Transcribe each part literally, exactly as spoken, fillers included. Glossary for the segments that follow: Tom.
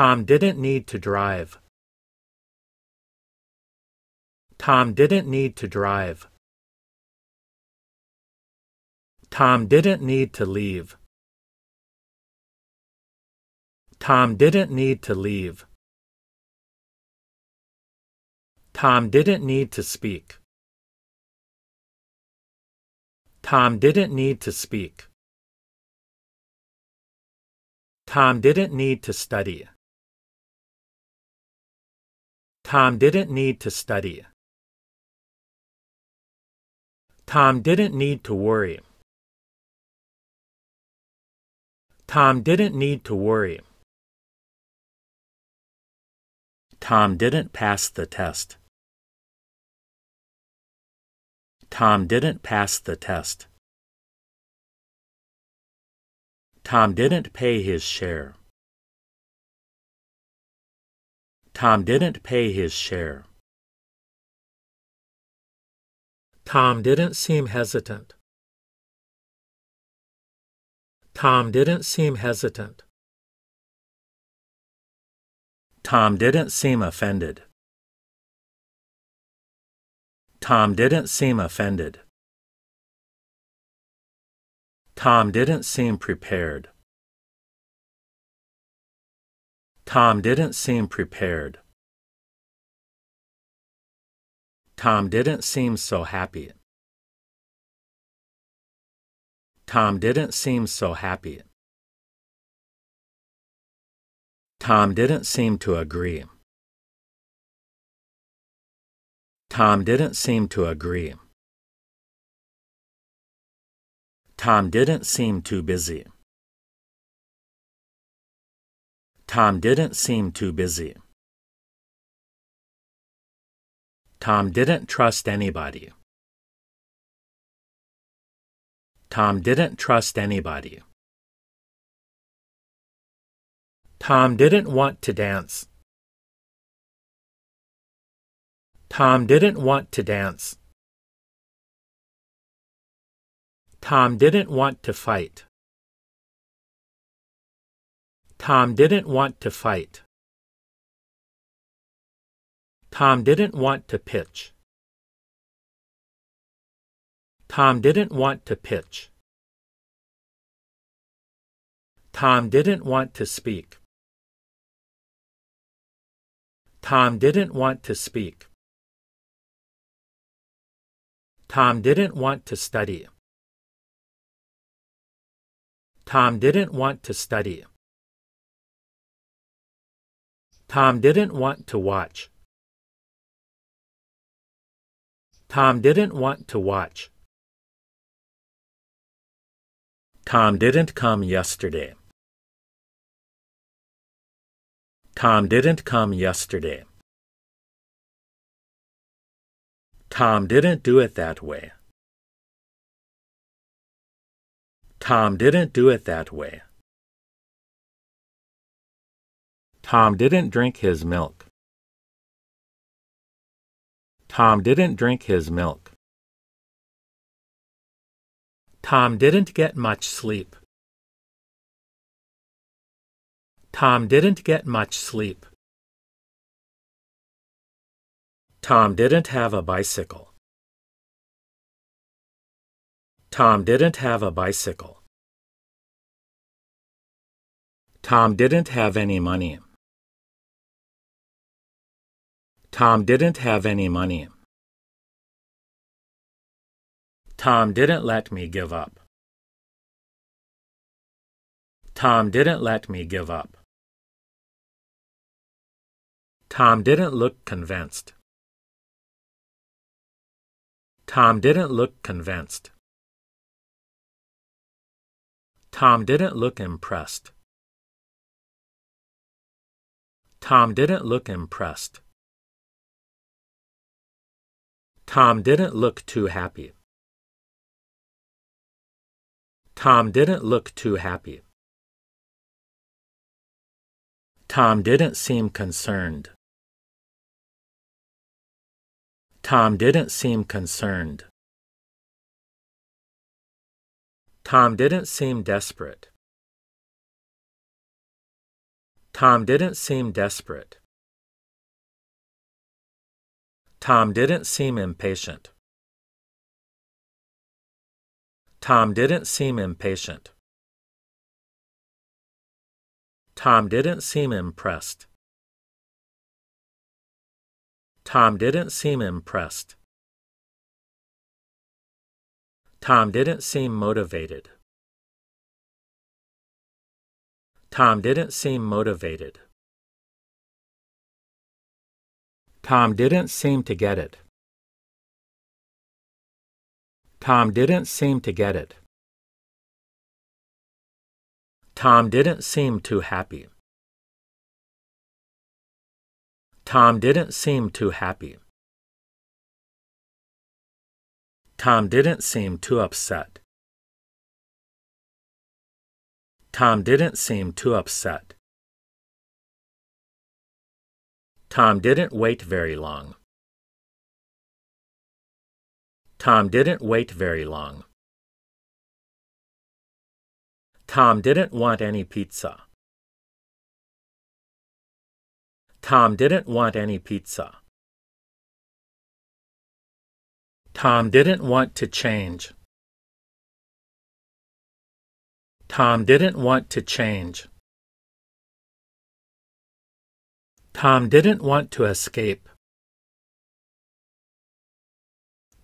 Tom didn't need to drive. Tom didn't need to drive. Tom didn't need to leave. Tom didn't need to leave. Tom didn't need to speak. Tom didn't need to speak. Tom didn't need to study. Tom didn't need to study. Tom didn't need to worry. Tom didn't need to worry. Tom didn't pass the test. Tom didn't pass the test. Tom didn't pay his share. Tom didn't pay his share. Tom didn't seem hesitant. Tom didn't seem hesitant. Tom didn't seem offended. Tom didn't seem offended. Tom didn't seem prepared. Tom didn't seem prepared. Tom didn't seem so happy. Tom didn't seem so happy. Tom didn't seem to agree. Tom didn't seem to agree. Tom didn't seem too busy. Tom didn't seem too busy. Tom didn't trust anybody. Tom didn't trust anybody. Tom didn't want to dance. Tom didn't want to dance. Tom didn't want to fight. Tom didn't want to fight. Tom didn't want to pitch. Tom didn't want to pitch. Tom didn't want to speak. Tom didn't want to speak. Tom didn't want to study. Tom didn't want to study. Tom didn't want to watch. Tom didn't want to watch. Tom didn't come yesterday. Tom didn't come yesterday. Tom didn't do it that way. Tom didn't do it that way. Tom didn't drink his milk. Tom didn't drink his milk. Tom didn't get much sleep. Tom didn't get much sleep. Tom didn't have a bicycle. Tom didn't have a bicycle. Tom didn't have any money. Tom didn't have any money. Tom didn't let me give up. Tom didn't let me give up. Tom didn't look convinced. Tom didn't look convinced. Tom didn't look impressed. Tom didn't look impressed. Tom didn't look too happy. Tom didn't look too happy. Tom didn't seem concerned. Tom didn't seem concerned. Tom didn't seem desperate. Tom didn't seem desperate. Tom didn't seem impatient. Tom didn't seem impatient. Tom didn't seem impressed. Tom didn't seem impressed. Tom didn't seem motivated. Tom didn't seem motivated. Tom didn't seem to get it. Tom didn't seem to get it. Tom didn't seem too happy. Tom didn't seem too happy. Tom didn't seem too upset. Tom didn't seem too upset. Tom didn't wait very long. Tom didn't wait very long. Tom didn't want any pizza. Tom didn't want any pizza. Tom didn't want to change. Tom didn't want to change. Tom didn't want to escape.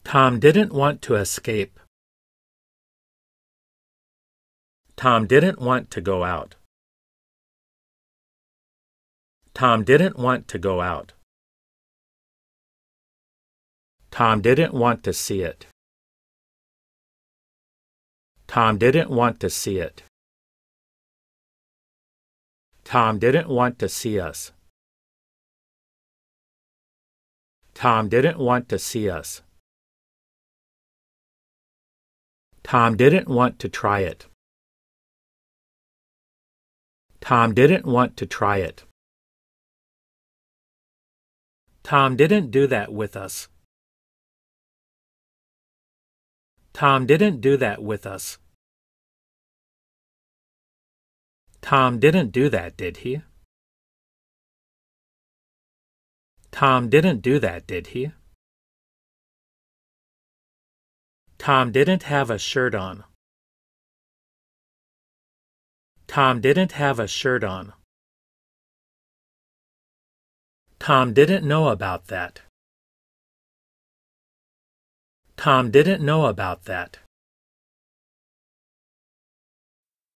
Tom didn't want to escape. Tom didn't want to go out. Tom didn't want to go out. Tom didn't want to see it. Tom didn't want to see it. Tom didn't want to see us. Tom didn't want to see us. Tom didn't want to try it. Tom didn't want to try it. Tom didn't do that with us. Tom didn't do that with us. Tom didn't do that, did he? Tom didn't do that, did he? Tom didn't have a shirt on. Tom didn't have a shirt on. Tom didn't know about that. Tom didn't know about that.